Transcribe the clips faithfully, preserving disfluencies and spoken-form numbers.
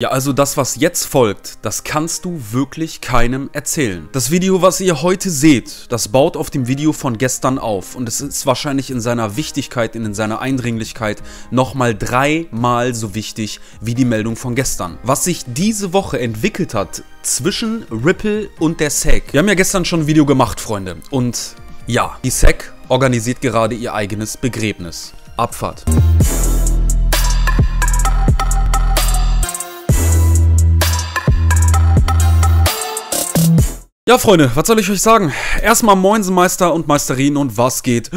Ja, also das, was jetzt folgt, das kannst du wirklich keinem erzählen. Das Video, was ihr heute seht, das baut auf dem Video von gestern auf und es ist wahrscheinlich in seiner Wichtigkeit, in seiner Eindringlichkeit nochmal dreimal so wichtig wie die Meldung von gestern. Was sich diese Woche entwickelt hat zwischen Ripple und der S E C. Wir haben ja gestern schon ein Video gemacht, Freunde. Und ja, die S E C organisiert gerade ihr eigenes Begräbnis. Abfahrt. Ja, Freunde, was soll ich euch sagen? Erstmal Moinsen Meister und Meisterin und was geht?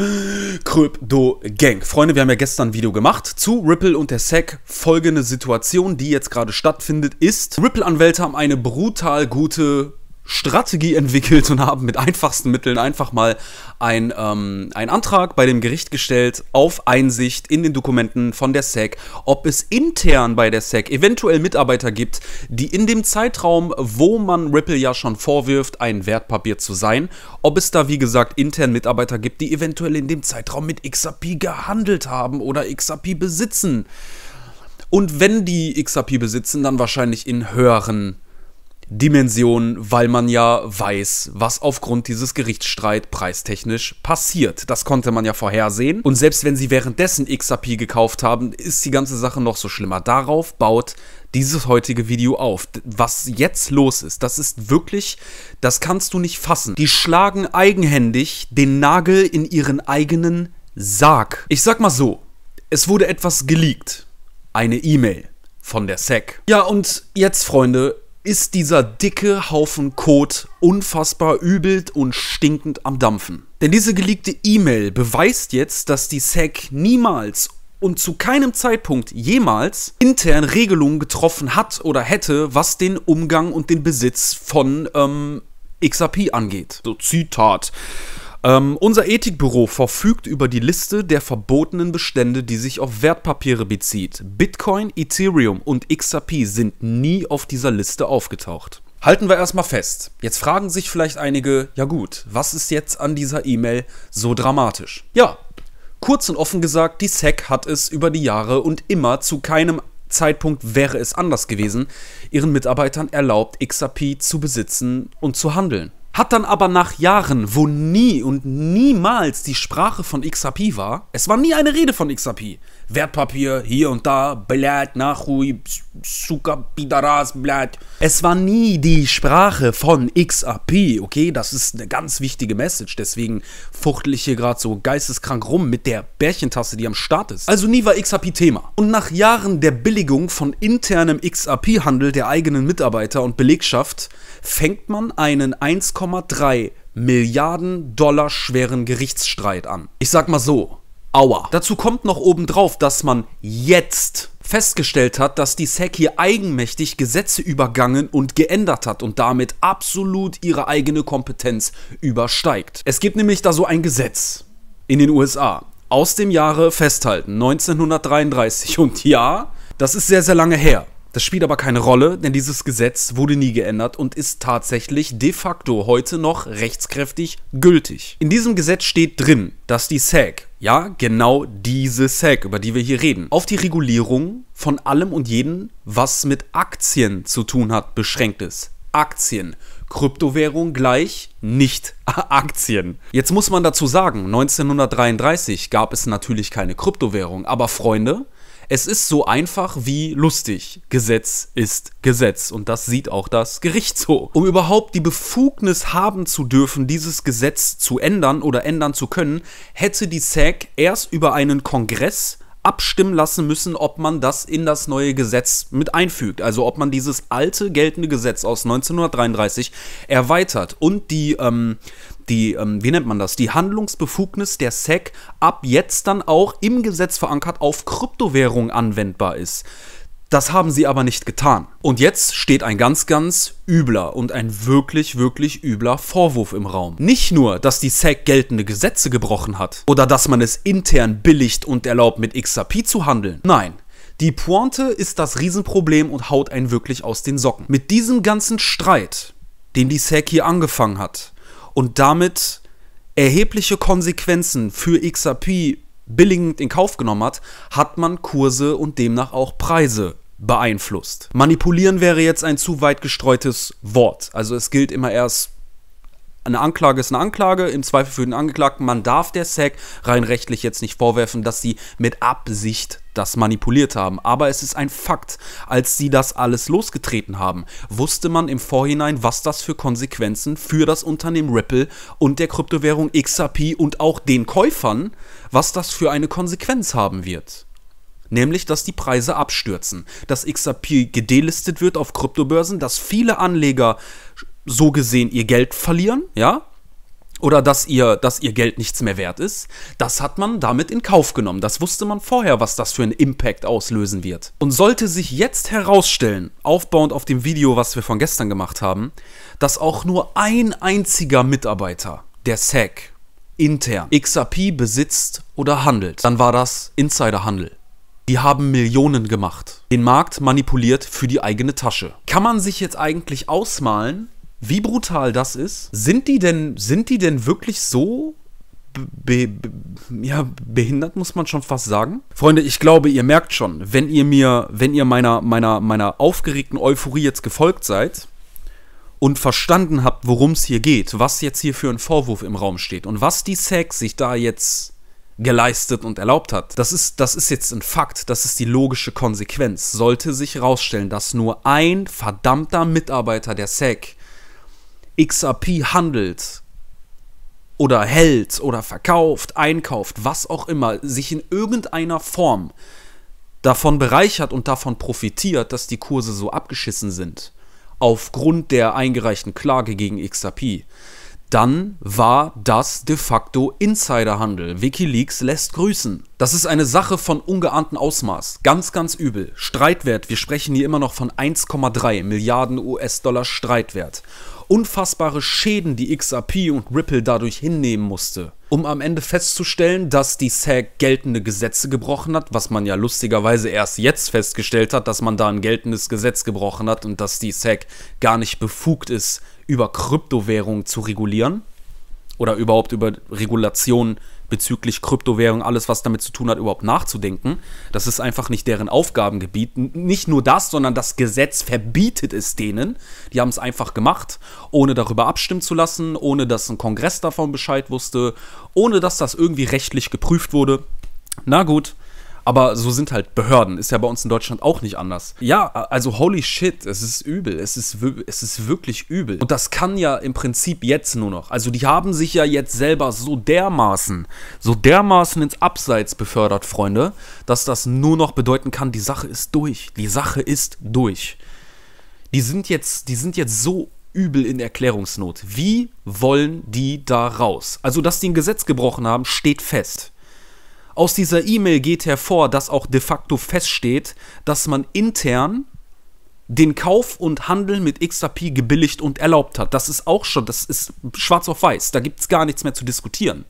KryptoGang. Freunde, wir haben ja gestern ein Video gemacht zu Ripple und der S E C. Folgende Situation, die jetzt gerade stattfindet, ist: Ripple-Anwälte haben eine brutal gute Strategie entwickelt und haben mit einfachsten Mitteln einfach mal ein, ähm, einen Antrag bei dem Gericht gestellt auf Einsicht in den Dokumenten von der S E C, ob es intern bei der S E C eventuell Mitarbeiter gibt, die in dem Zeitraum, wo man Ripple ja schon vorwirft, ein Wertpapier zu sein, ob es da wie gesagt intern Mitarbeiter gibt, die eventuell in dem Zeitraum mit X R P gehandelt haben oder X R P besitzen. Und wenn die X R P besitzen, dann wahrscheinlich in höheren Dimension, weil man ja weiß, was aufgrund dieses Gerichtsstreit preistechnisch passiert. Das konnte man ja vorhersehen. Und selbst wenn sie währenddessen X R P gekauft haben, ist die ganze Sache noch so schlimmer. Darauf baut dieses heutige Video auf. Was jetzt los ist, das ist wirklich, das kannst du nicht fassen. Die schlagen eigenhändig den Nagel in ihren eigenen Sarg. Ich sag mal so, es wurde etwas geleakt. Eine E-Mail von der S E C. Ja, und jetzt, Freunde, ist dieser dicke Haufen Kot unfassbar übel und stinkend am Dampfen. Denn diese geleakte E-Mail beweist jetzt, dass die S E C niemals und zu keinem Zeitpunkt jemals intern Regelungen getroffen hat oder hätte, was den Umgang und den Besitz von ähm, X R P angeht. So, Zitat. Ähm, unser Ethikbüro verfügt über die Liste der verbotenen Bestände, die sich auf Wertpapiere bezieht. Bitcoin, Ethereum und X R P sind nie auf dieser Liste aufgetaucht. Halten wir erstmal fest. Jetzt fragen sich vielleicht einige, ja gut, was ist jetzt an dieser E-Mail so dramatisch? Ja, kurz und offen gesagt, die S E C hat es über die Jahre und immer zu keinem Zeitpunkt, wäre es anders gewesen, ihren Mitarbeitern erlaubt, X R P zu besitzen und zu handeln. Hat dann aber nach Jahren, wo nie und niemals die Sprache von X R P war, es war nie eine Rede von X R P. Wertpapier, hier und da, blät, nachhui, suka, bidaras, blät. Es war nie die Sprache von X R P, okay? Das ist eine ganz wichtige Message, deswegen fuchtel ich hier gerade so geisteskrank rum mit der Bärchentasse, die am Start ist. Also nie war X R P Thema. Und nach Jahren der Billigung von internem X R P-Handel der eigenen Mitarbeiter und Belegschaft fängt man einen eins Komma drei Milliarden Dollar schweren Gerichtsstreit an. Ich sag mal so, aua. Dazu kommt noch obendrauf, dass man jetzt festgestellt hat, dass die S E C hier eigenmächtig Gesetze übergangen und geändert hat und damit absolut ihre eigene Kompetenz übersteigt. Es gibt nämlich da so ein Gesetz in den U S A aus dem Jahre, festhalten, neunzehnhundertdreiunddreißig. Und ja, das ist sehr, sehr lange her. Das spielt aber keine Rolle, denn dieses Gesetz wurde nie geändert und ist tatsächlich de facto heute noch rechtskräftig gültig. In diesem Gesetz steht drin, dass die S E C, ja genau diese S E C, über die wir hier reden, auf die Regulierung von allem und jedem, was mit Aktien zu tun hat, beschränkt ist. Aktien. Kryptowährung gleich nicht Aktien. Jetzt muss man dazu sagen, neunzehnhundertdreiunddreißig gab es natürlich keine Kryptowährung, aber Freunde, es ist so einfach wie lustig. Gesetz ist Gesetz und das sieht auch das Gericht so. Um überhaupt die Befugnis haben zu dürfen, dieses Gesetz zu ändern oder ändern zu können, hätte die S E C erst über einen Kongress abstimmen lassen müssen, ob man das in das neue Gesetz mit einfügt. Also ob man dieses alte geltende Gesetz aus neunzehnhundertdreiunddreißig erweitert und die, ähm, die ähm, wie nennt man das, die Handlungsbefugnis der S E C ab jetzt dann auch im Gesetz verankert auf Kryptowährung anwendbar ist. Das haben sie aber nicht getan. Und jetzt steht ein ganz, ganz übler und ein wirklich, wirklich übler Vorwurf im Raum. Nicht nur, dass die S E C geltende Gesetze gebrochen hat oder dass man es intern billigt und erlaubt, mit X R P zu handeln. Nein. Die Pointe ist das Riesenproblem und haut einen wirklich aus den Socken. Mit diesem ganzen Streit, den die S E C hier angefangen hat und damit erhebliche Konsequenzen für X R P billigend in Kauf genommen hat, hat man Kurse und demnach auch Preise beeinflusst. Manipulieren wäre jetzt ein zu weit gestreutes Wort. Also es gilt immer erst, eine Anklage ist eine Anklage, im Zweifel für den Angeklagten. Man darf der S E C rein rechtlich jetzt nicht vorwerfen, dass sie mit Absicht das manipuliert haben. Aber es ist ein Fakt, als sie das alles losgetreten haben, wusste man im Vorhinein, was das für Konsequenzen für das Unternehmen Ripple und der Kryptowährung X R P und auch den Käufern, was das für eine Konsequenz haben wird. Nämlich, dass die Preise abstürzen, dass X R P gedelistet wird auf Kryptobörsen, dass viele Anleger so gesehen ihr Geld verlieren, ja, oder dass ihr, dass ihr Geld nichts mehr wert ist. Das hat man damit in Kauf genommen. Das wusste man vorher, was das für einen Impact auslösen wird. Und sollte sich jetzt herausstellen, aufbauend auf dem Video, was wir von gestern gemacht haben, dass auch nur ein einziger Mitarbeiter der S E C intern X R P besitzt oder handelt, dann war das Insiderhandel. Die haben Millionen gemacht, den Markt manipuliert für die eigene Tasche. Kann man sich jetzt eigentlich ausmalen, wie brutal das ist? Sind die denn, sind die denn wirklich so be, be, ja, behindert, muss man schon fast sagen? Freunde, ich glaube, ihr merkt schon, wenn ihr mir, wenn ihr meiner, meiner, meiner aufgeregten Euphorie jetzt gefolgt seid und verstanden habt, worum es hier geht, was jetzt hier für ein Vorwurf im Raum steht und was die S E C sich da jetzt geleistet und erlaubt hat. Das ist, das ist jetzt ein Fakt, das ist die logische Konsequenz. Sollte sich herausstellen, dass nur ein verdammter Mitarbeiter der S E C X R P handelt oder hält oder verkauft, einkauft, was auch immer, sich in irgendeiner Form davon bereichert und davon profitiert, dass die Kurse so abgeschissen sind, aufgrund der eingereichten Klage gegen X R P, dann war das de facto Insiderhandel. WikiLeaks lässt grüßen. Das ist eine Sache von ungeahnten Ausmaß. Ganz, ganz übel. Streitwert, wir sprechen hier immer noch von eins Komma drei Milliarden U S Dollar Streitwert. Unfassbare Schäden, die X R P und Ripple dadurch hinnehmen musste, um am Ende festzustellen, dass die S E C geltende Gesetze gebrochen hat, was man ja lustigerweise erst jetzt festgestellt hat, dass man da ein geltendes Gesetz gebrochen hat und dass die S E C gar nicht befugt ist, über Kryptowährungen zu regulieren oder überhaupt über Regulationen bezüglich Kryptowährung, alles was damit zu tun hat, überhaupt nachzudenken. Das ist einfach nicht deren Aufgabengebiet. Nicht nur das, sondern das Gesetz verbietet es denen. Die haben es einfach gemacht, ohne darüber abstimmen zu lassen, ohne dass ein Kongress davon Bescheid wusste, ohne dass das irgendwie rechtlich geprüft wurde. Na gut, aber so sind halt Behörden. Ist ja bei uns in Deutschland auch nicht anders. Ja, also holy shit, es ist übel. Es ist, es ist wirklich übel. Und das kann ja im Prinzip jetzt nur noch. Also die haben sich ja jetzt selber so dermaßen, so dermaßen ins Abseits befördert, Freunde, dass das nur noch bedeuten kann, die Sache ist durch. Die Sache ist durch. Die sind jetzt, die sind jetzt so übel in Erklärungsnot. Wie wollen die da raus? Also, dass die ein Gesetz gebrochen haben, steht fest. Aus dieser E-Mail geht hervor, dass auch de facto feststeht, dass man intern den Kauf und Handel mit X R P gebilligt und erlaubt hat. Das ist auch schon, das ist schwarz auf weiß, da gibt es gar nichts mehr zu diskutieren.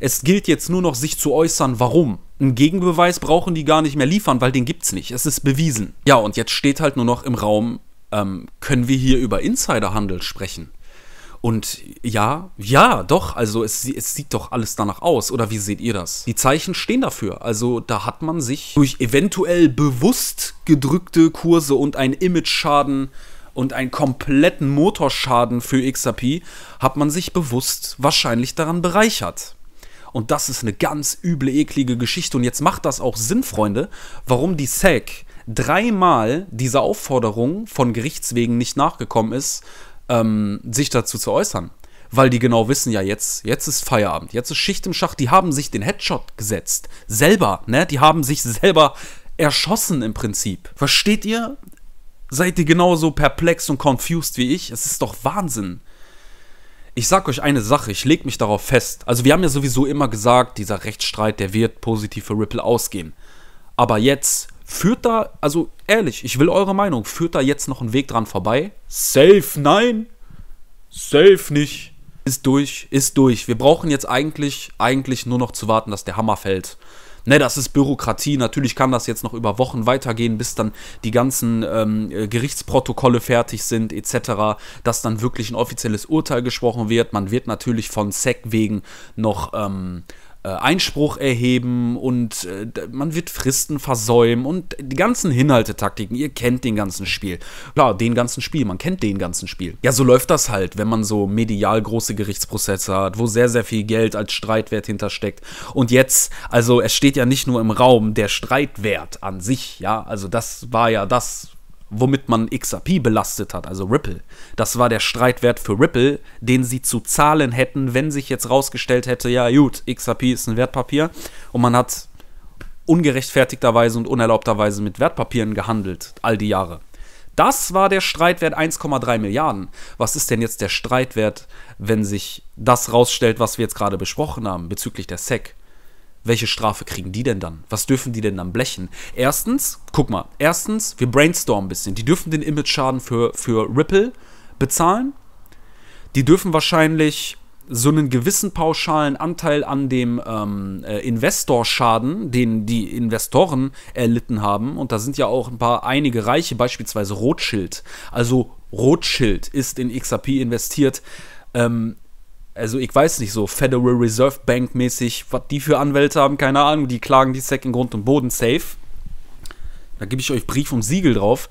Es gilt jetzt nur noch, sich zu äußern, warum. Einen Gegenbeweis brauchen die gar nicht mehr liefern, weil den gibt es nicht, es ist bewiesen. Ja, und jetzt steht halt nur noch im Raum, ähm, können wir hier über Insiderhandel sprechen? Und ja, ja, doch, also es, es sieht doch alles danach aus, oder wie seht ihr das? Die Zeichen stehen dafür, also da hat man sich durch eventuell bewusst gedrückte Kurse und einen Image-Schaden und einen kompletten Motorschaden für X R P, hat man sich bewusst wahrscheinlich daran bereichert. Und das ist eine ganz üble, eklige Geschichte und jetzt macht das auch Sinn, Freunde, warum die S E C dreimal dieser Aufforderung von Gerichtswegen nicht nachgekommen ist, Ähm, sich dazu zu äußern, weil die genau wissen, ja jetzt, jetzt ist Feierabend, jetzt ist Schicht im Schacht, die haben sich den Headshot gesetzt, selber, ne, die haben sich selber erschossen im Prinzip. Versteht ihr? Seid ihr genauso perplex und confused wie ich? Es ist doch Wahnsinn. Ich sag euch eine Sache, ich leg mich darauf fest, also wir haben ja sowieso immer gesagt, dieser Rechtsstreit, der wird positiv für Ripple ausgehen, aber jetzt führt da, also ehrlich, ich will eure Meinung, führt da jetzt noch ein Weg dran vorbei? Safe, nein. Safe nicht. Ist durch, ist durch. Wir brauchen jetzt eigentlich, eigentlich nur noch zu warten, dass der Hammer fällt. Ne, das ist Bürokratie, natürlich kann das jetzt noch über Wochen weitergehen, bis dann die ganzen ähm, Gerichtsprotokolle fertig sind, et cetera, dass dann wirklich ein offizielles Urteil gesprochen wird. Man wird natürlich von S E C wegen noch ähm, äh, Einspruch erheben und äh, man wird Fristen versäumen und die ganzen Hinhaltetaktiken. Ihr kennt den ganzen Spiel. Klar, den ganzen Spiel, man kennt den ganzen Spiel. Ja, so läuft das halt, wenn man so medial große Gerichtsprozesse hat, wo sehr, sehr viel Geld als Streitwert hintersteckt. Und jetzt, also es steht ja nicht nur im Raum der Streitwert an sich, ja, also das war ja das, womit man X R P belastet hat, also Ripple. Das war der Streitwert für Ripple, den sie zu zahlen hätten, wenn sich jetzt rausgestellt hätte, ja gut, X R P ist ein Wertpapier und man hat ungerechtfertigterweise und unerlaubterweise mit Wertpapieren gehandelt, all die Jahre. Das war der Streitwert eins Komma drei Milliarden. Was ist denn jetzt der Streitwert, wenn sich das rausstellt, was wir jetzt gerade besprochen haben, bezüglich der S E C? Welche Strafe kriegen die denn dann? Was dürfen die denn dann blechen? Erstens, guck mal, erstens, wir brainstormen ein bisschen. Die dürfen den Image-Schaden für, für Ripple bezahlen. Die dürfen wahrscheinlich so einen gewissen pauschalen Anteil an dem ähm, Investorschaden, den die Investoren erlitten haben. Und da sind ja auch ein paar, einige Reiche, beispielsweise Rothschild. Also Rothschild ist in X R P investiert, ähm, also ich weiß nicht, so Federal Reserve Bank mäßig, was die für Anwälte haben, keine Ahnung, die klagen die S E C in Grund und Boden safe. Da gebe ich euch Brief und Siegel drauf.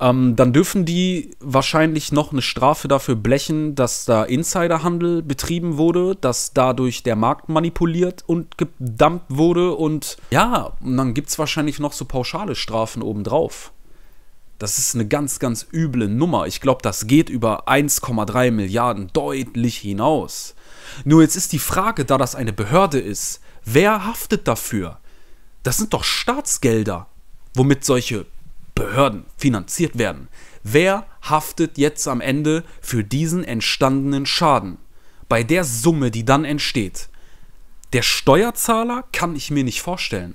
Ähm, dann dürfen die wahrscheinlich noch eine Strafe dafür blechen, dass da Insiderhandel betrieben wurde, dass dadurch der Markt manipuliert und gedampft wurde und ja, und dann gibt es wahrscheinlich noch so pauschale Strafen obendrauf. Das ist eine ganz, ganz üble Nummer. Ich glaube, das geht über eins Komma drei Milliarden deutlich hinaus. Nur jetzt ist die Frage, da das eine Behörde ist, wer haftet dafür? Das sind doch Staatsgelder, womit solche Behörden finanziert werden. Wer haftet jetzt am Ende für diesen entstandenen Schaden? Bei der Summe, die dann entsteht. Der Steuerzahler kann ich mir nicht vorstellen.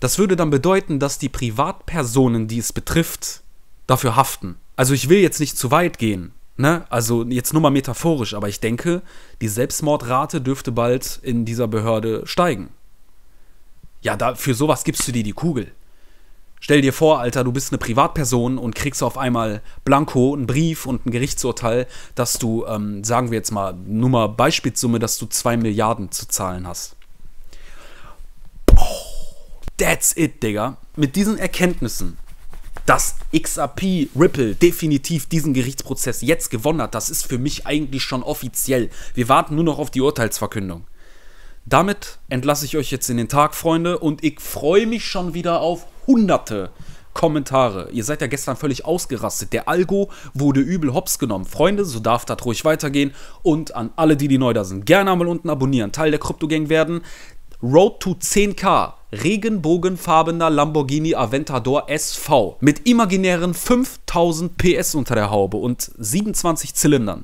Das würde dann bedeuten, dass die Privatpersonen, die es betrifft, dafür haften. Also ich will jetzt nicht zu weit gehen, ne? Also jetzt nur mal metaphorisch, aber ich denke, die Selbstmordrate dürfte bald in dieser Behörde steigen. Ja, da, für sowas gibst du dir die Kugel. Stell dir vor, Alter, du bist eine Privatperson und kriegst auf einmal blanko einen Brief und ein Gerichtsurteil, dass du, ähm, sagen wir jetzt mal, nur mal Beispielssumme, dass du zwei Milliarden zu zahlen hast. Oh. That's it, Digga. Mit diesen Erkenntnissen, dass X R P Ripple definitiv diesen Gerichtsprozess jetzt gewonnen hat, das ist für mich eigentlich schon offiziell. Wir warten nur noch auf die Urteilsverkündung. Damit entlasse ich euch jetzt in den Tag, Freunde, und ich freue mich schon wieder auf hunderte Kommentare. Ihr seid ja gestern völlig ausgerastet. Der Algo wurde übel hops genommen. Freunde, so darf das ruhig weitergehen. Und an alle, die, die neu da sind, gerne einmal unten abonnieren, Teil der KryptoGang werden. Road to zehn K, regenbogenfarbener Lamborghini Aventador S V mit imaginären fünftausend P S unter der Haube und siebenundzwanzig Zylindern.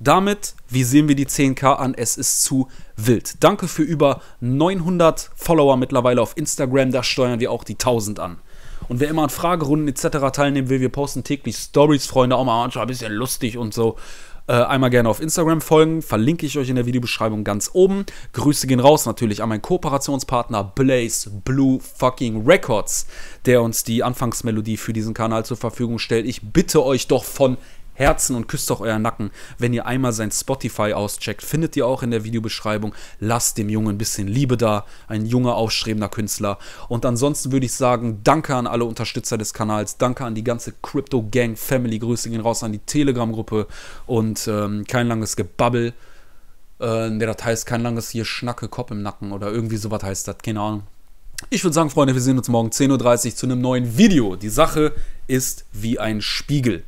Damit visieren wir die zehn K an, es ist zu wild. Danke für über neunhundert Follower mittlerweile auf Instagram, da steuern wir auch die tausend an. Und wer immer an Fragerunden et cetera teilnehmen will, wir posten täglich Stories, Freunde, auch mal ein bisschen lustig und so. Äh, einmal gerne auf Instagram folgen, verlinke ich euch in der Videobeschreibung ganz oben. Grüße gehen raus natürlich an meinen Kooperationspartner Blaze Blue Fucking Records, der uns die Anfangsmelodie für diesen Kanal zur Verfügung stellt. Ich bitte euch doch von Herzen und küsst doch euren Nacken, wenn ihr einmal sein Spotify auscheckt, findet ihr auch in der Videobeschreibung. Lasst dem Jungen ein bisschen Liebe da, ein junger, aufstrebender Künstler. Und ansonsten würde ich sagen, danke an alle Unterstützer des Kanals, danke an die ganze Crypto-Gang-Family, Grüße gehen raus an die Telegram-Gruppe und ähm, kein langes Gebabbel, äh, nee, das heißt kein langes hier Schnacke, Kopf im Nacken oder irgendwie sowas heißt das, keine Ahnung. Ich würde sagen, Freunde, wir sehen uns morgen zehn Uhr dreißig zu einem neuen Video. Die Sache ist wie ein Spiegel.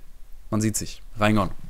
Man sieht sich. Reingehauen.